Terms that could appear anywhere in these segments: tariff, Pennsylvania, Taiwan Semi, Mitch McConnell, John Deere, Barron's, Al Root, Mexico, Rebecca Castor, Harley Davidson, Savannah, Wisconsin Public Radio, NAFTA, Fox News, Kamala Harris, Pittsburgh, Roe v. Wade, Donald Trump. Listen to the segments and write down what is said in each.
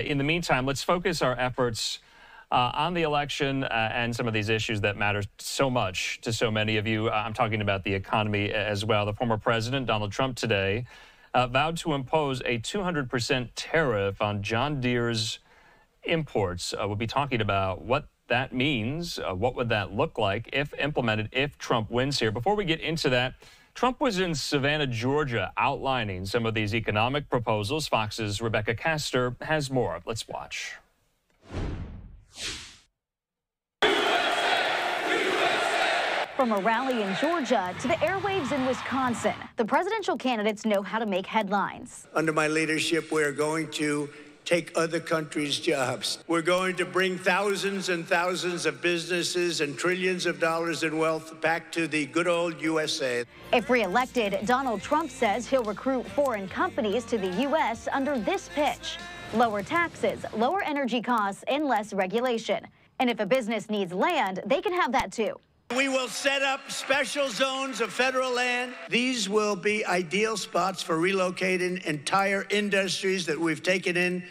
In the meantime, let's focus our efforts on the election and some of these issues that matter so much to so many of you. I'm talking about the economy as well. The former president, Donald Trump, today vowed to impose a 200% tariff on John Deere's imports. We'll be talking about what that means, what would that look like if implemented, if Trump wins here. Before we get into that, Trump was in Savannah, Georgia, outlining some of these economic proposals. Fox's Rebecca Castor has more. Let's watch. From a rally in Georgia to the airwaves in Wisconsin, the presidential candidates know how to make headlines. Under my leadership, we're going to take other countries' jobs. We're going to bring thousands and thousands of businesses and trillions of dollars in wealth back to the good old USA. If reelected, Donald Trump says he'll recruit foreign companies to the U.S. under this pitch: lower taxes, lower energy costs, and less regulation. And if a business needs land, they can have that too. We will set up special zones of federal land. These will be ideal spots for relocating entire industries that we've taken in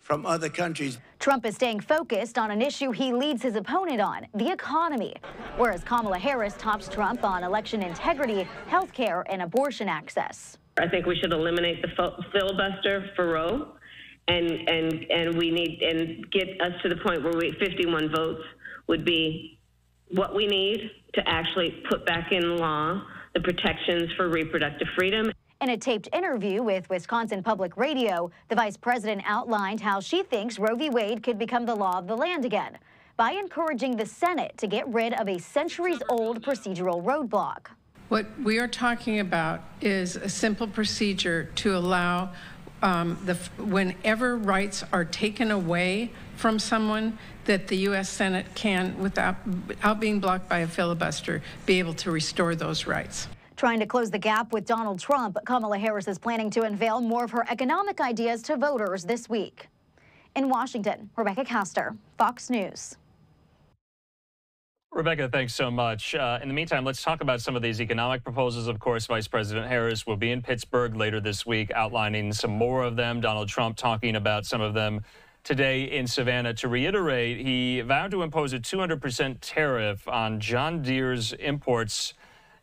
from other countries. Trump is staying focused on an issue he leads his opponent on, the economy, whereas Kamala Harris tops Trump on election integrity, health care, and abortion access. I think we should eliminate the filibuster for Roe, and we need and get us to the point where 51 votes would be what we need to actually put back in law the protections for reproductive freedom. In a taped interview with Wisconsin Public Radio, the vice president outlined how she thinks Roe v. Wade could become the law of the land again by encouraging the Senate to get rid of a centuries-old procedural roadblock. What we are talking about is a simple procedure to allow whenever rights are taken away from someone, that the U.S. Senate can, without being blocked by a filibuster, be able to restore those rights. Trying to close the gap with Donald Trump, Kamala Harris is planning to unveil more of her economic ideas to voters this week. In Washington, Rebecca Castor, Fox News. Rebecca, thanks so much. In the meantime, let's talk about some of these economic proposals. Of course, Vice President Harris will be in Pittsburgh later this week outlining some more of them. Donald Trump talking about some of them today in Savannah. To reiterate, he vowed to impose a 200% tariff on John Deere's imports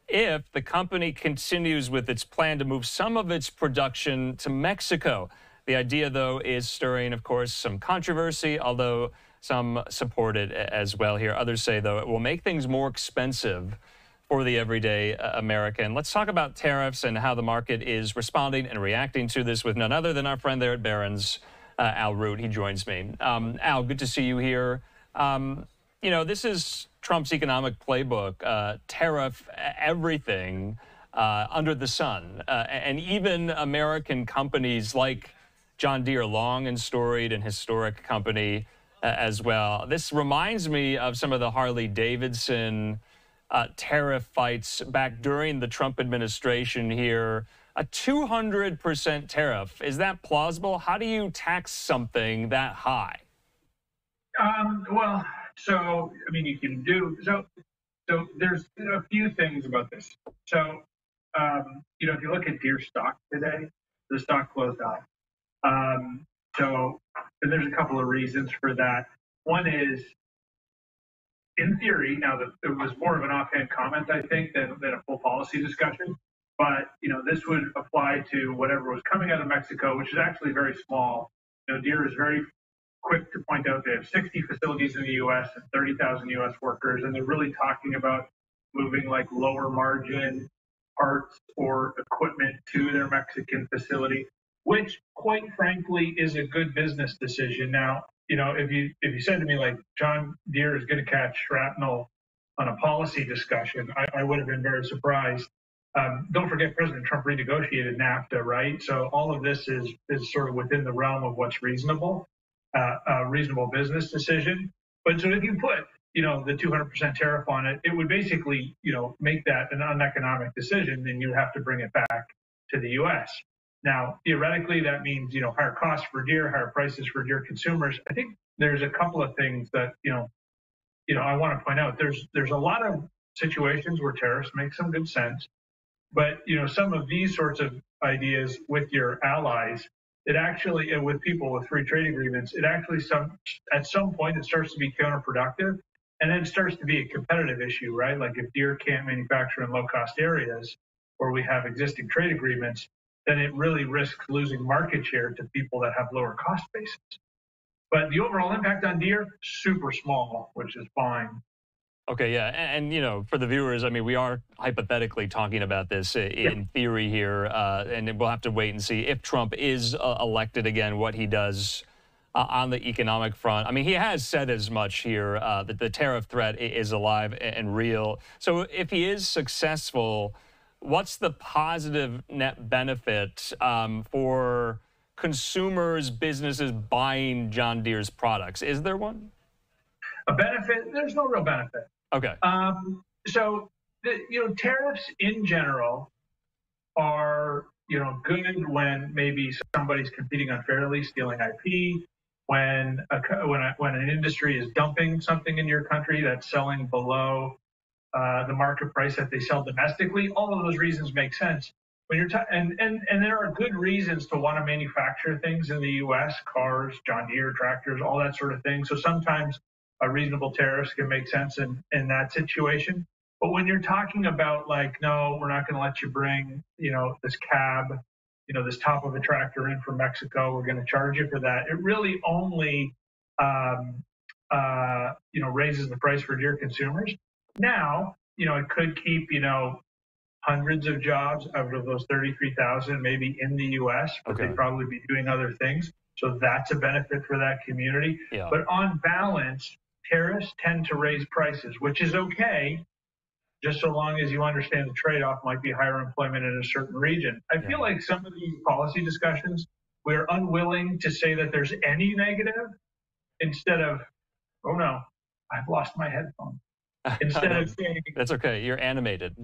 if the company continues with its plan to move some of its production to Mexico. The idea, though, is stirring, of course, some controversy, although some support it as well here. Others say, though, it will make things more expensive for the everyday American. Let's talk about tariffs and how the market is responding and reacting to this with none other than our friend there at Barron's, Al Root. He joins me. Al, good to see you here. You know, this is Trump's economic playbook, tariff everything under the sun. And even American companies like John Deere, long and storied and historic company, as well. This reminds me of some of the Harley Davidson tariff fights back during the Trump administration here. A 200% tariff, is that plausible? How do you tax something that high? Well, so, I mean, you can do, so there's a few things about this. So, you know, if you look at Deere stock today, the stock closed out. And there's a couple of reasons for that. One is, in theory, now that it was more of an offhand comment, I think, than a full policy discussion. But, you know, this would apply to whatever was coming out of Mexico, which is actually very small. You know, Deere is very quick to point out they have 60 facilities in the U.S. and 30,000 U.S. workers. And they're really talking about moving like lower margin parts or equipment to their Mexican facility, which quite frankly is a good business decision. Now, you know, if you said to me like John Deere is going to catch shrapnel on a policy discussion, I would have been very surprised. Don't forget, President Trump renegotiated NAFTA, right? So all of this is sort of within the realm of what's reasonable, a reasonable business decision. But so if you put, you know, the 200% tariff on it, it would basically, you know, make that an uneconomic decision, and you have to bring it back to the U.S. Now, theoretically, that means, you know, higher costs for Deere, higher prices for Deere consumers. I think there's a couple of things that, you know, I want to point out. There's a lot of situations where tariffs make some good sense, but, you know, some of these sorts of ideas with your allies it actually, with people with free trade agreements, it actually at some point it starts to be counterproductive, and then it starts to be a competitive issue, right? Like if Deere can't manufacture in low-cost areas where we have existing trade agreements, then it really risks losing market share to people that have lower cost bases. But the overall impact on Deere, super small, which is fine. Okay, yeah, and you know, for the viewers, I mean, we are hypothetically talking about this in theory here, and we'll have to wait and see if Trump is elected again, what he does on the economic front. I mean, he has said as much here, that the tariff threat is alive and real. So if he is successful, what's the positive net benefit for consumers, businesses buying John Deere's products? Is there one? A benefit? There's no real benefit. Okay. So, you know, tariffs in general are, you know, good when maybe somebody's competing unfairly, stealing IP, when an industry is dumping something in your country that's selling below the market price that they sell domestically. All of those reasons make sense. When you're and there are good reasons to want to manufacture things in the U.S., cars, John Deere, tractors, all that sort of thing. So sometimes reasonable tariffs can make sense in that situation. But when you're talking about like, no, we're not going to let you bring, you know, this cab, you know, this top of a tractor in from Mexico, we're going to charge you for that. It really only, you know, raises the price for Deere consumers. Now, you know, it could keep, you know, hundreds of jobs out of those 33,000 maybe in the U.S., but they'd probably be doing other things. So that's a benefit for that community. Yeah. But on balance, tariffs tend to raise prices, which is okay, just so long as you understand the trade-off might be higher employment in a certain region. I feel like some of these policy discussions, we're unwilling to say that there's any negative instead of, oh no, I've lost my headphone. Instead of saying... That's okay, you're animated.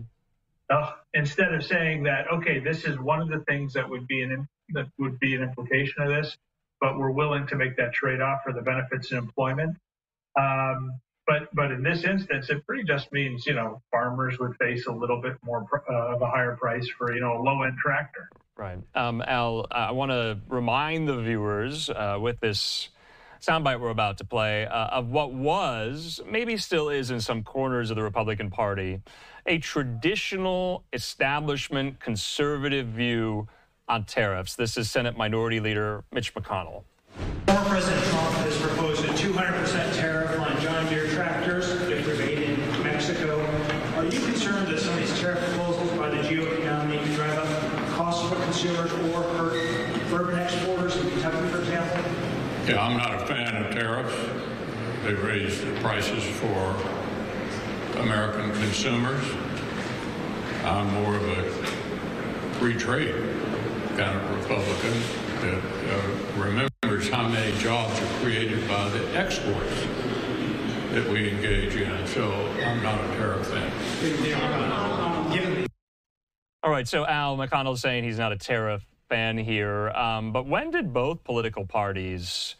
Instead of saying that, okay, this is one of the things that would be an implication of this, but we're willing to make that trade-off for the benefits in employment. But in this instance, it pretty just means, you know, farmers would face a little bit more of a higher price for, you know, a low-end tractor. Right. Al, I want to remind the viewers with this soundbite we're about to play of what was, maybe still is in some corners of the Republican Party, a traditional establishment conservative view on tariffs. This is Senate Minority Leader Mitch McConnell. Former President Trump has proposed a 200% tariff on John Deere tractors if they're made in Mexico. Are you concerned that some of these tariff proposals by the GOP could drive up costs for consumers or hurt bourbon exporters in Kentucky, for example? Yeah, I'm not a fan of tariffs. They've raised the prices for American consumers. I'm more of a free trade kind of Republican that remembers how many jobs are created by the exports that we engage in. So I'm not a tariff fan. All right, so Al, McConnell's saying he's not a tariff fan here, but when did both political parties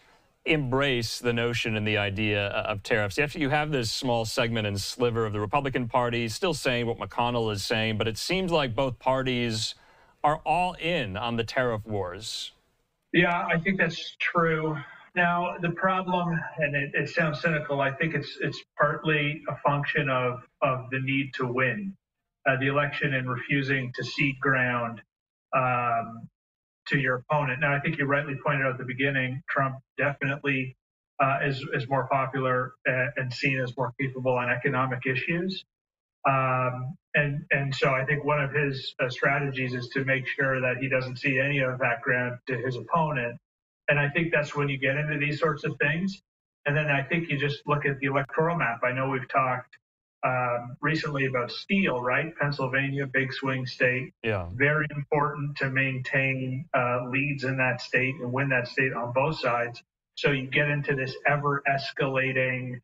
embrace the notion and the idea of tariffs? After you have this small segment and sliver of the Republican Party still saying what McConnell is saying, but it seems like both parties are all in on the tariff wars. Yeah, I think that's true. Now, the problem, and it sounds cynical, I think it's partly a function of the need to win the election and refusing to cede ground to your opponent. Now, I think you rightly pointed out at the beginning, Trump definitely is more popular and seen as more capable on economic issues. And so I think one of his strategies is to make sure that he doesn't see any of that ground to his opponent. And I think that's when you get into these sorts of things. And then I think you just look at the electoral map. I know we've talked recently about steel, right? Pennsylvania, big swing state. Yeah. Very important to maintain leads in that state and win that state on both sides. So you get into this ever escalating,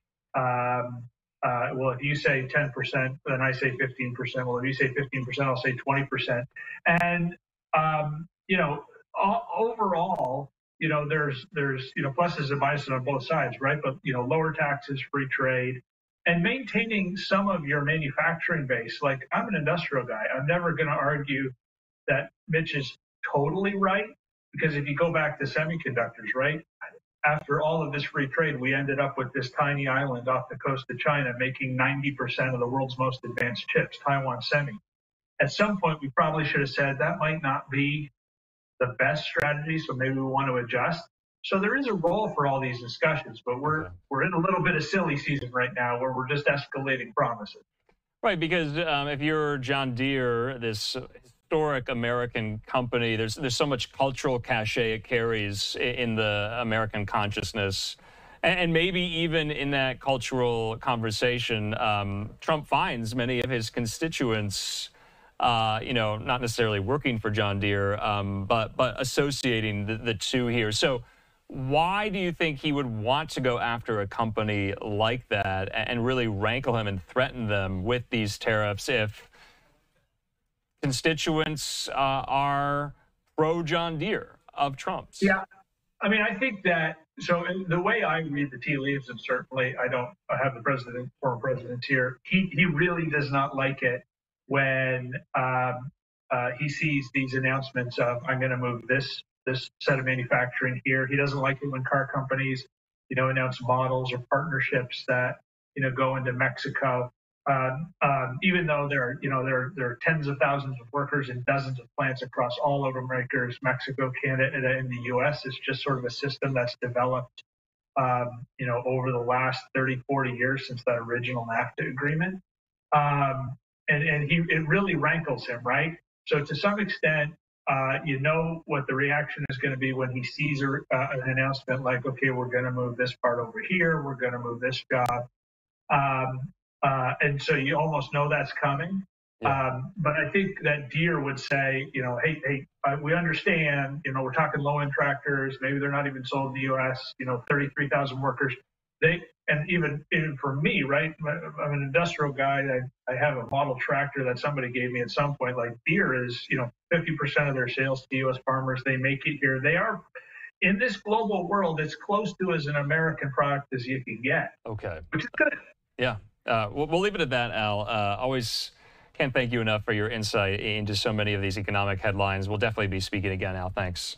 well, if you say 10%, then I say 15%. Well, if you say 15%, I'll say 20%. And, you know, overall, you know, there's, you know, pluses and minuses on both sides, right? But, you know, lower taxes, free trade, and maintaining some of your manufacturing base. Like, I'm an industrial guy. I'm never going to argue that Mitch is totally right, Because if you go back to semiconductors, right? After all of this free trade, we ended up with this tiny island off the coast of China making 90% of the world's most advanced chips, Taiwan Semi. At some point, we probably should have said that might not be the best strategy, so maybe we want to adjust. So there is a role for all these discussions, but we're in a little bit of silly season right now where we're just escalating promises. Right, because if you're John Deere, this historic American company, there's so much cultural cachet it carries in the American consciousness. And maybe even in that cultural conversation, Trump finds many of his constituents not necessarily working for John Deere, but associating the two here. So why do you think he would want to go after a company like that and really rankle him and threaten them with these tariffs if constituents are pro-John Deere of Trump's? Yeah, I mean, I think that, so the way I read the tea leaves, and certainly I have the president, former president here, he really does not like it when he sees these announcements of, I'm going to move this set of manufacturing here. He doesn't like it when car companies, announce models or partnerships that, go into Mexico, even though there are tens of thousands of workers in dozens of plants across all over Mexico, Canada, and the U.S. It's just sort of a system that's developed, over the last 30, 40 years since that original NAFTA agreement. And it really rankles him, right? So to some extent, what the reaction is going to be when he sees an announcement like, okay, we're going to move this part over here, we're going to move this job. And so you almost know that's coming. Yeah. But I think that Deere would say, hey, we understand, we're talking low-end tractors, maybe they're not even sold in the U.S., 33,000 workers. And even for me, right? I'm an industrial guy. I have a model tractor that somebody gave me at some point. Like Deere is, 50% of their sales to U.S. farmers. They make it here. They are, in this global world, it's close to as an American product as you can get. Okay. Which is good. Yeah. We'll leave it at that, Al. Always can't thank you enough for your insight into so many of these economic headlines. We'll definitely be speaking again, Al. Thanks.